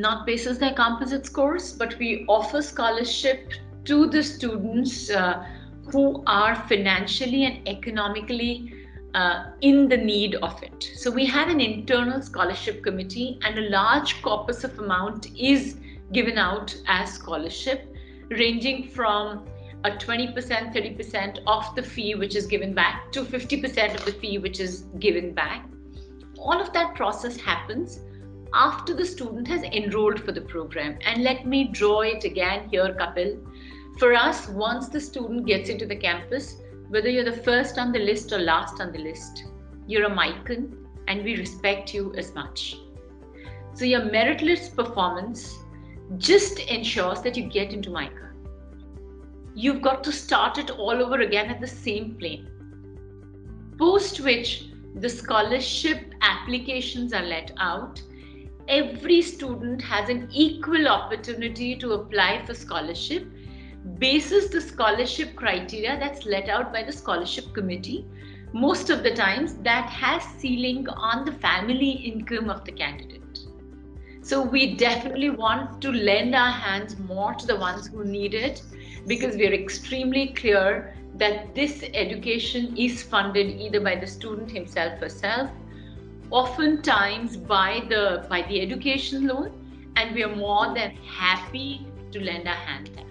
not basis their composite scores, but we offer scholarship to the students who are financially and economically in the need of it. So we have an internal scholarship committee, and a large corpus of amount is given out as scholarship, ranging from a 20%, 30% of the fee which is given back to 50% of the fee which is given back. All of that process happens after the student has enrolled for the program. And let me draw it again here, Kapil. For us, once the student gets into the campus, whether you're the first on the list or last on the list, you're a MICAN and we respect you as much. So your meritless performance just ensures that you get into MICA. You've got to start it all over again at the same plane. Post which the scholarship applications are let out. Every student has an equal opportunity to apply for scholarship basis the scholarship criteria that's let out by the scholarship committee. Most of the times that has ceiling on the family income of the candidate. So we definitely want to lend our hands more to the ones who need it, because we are extremely clear that this education is funded either by the student himself, herself, oftentimes by the education loan, and we are more than happy to lend our hand there.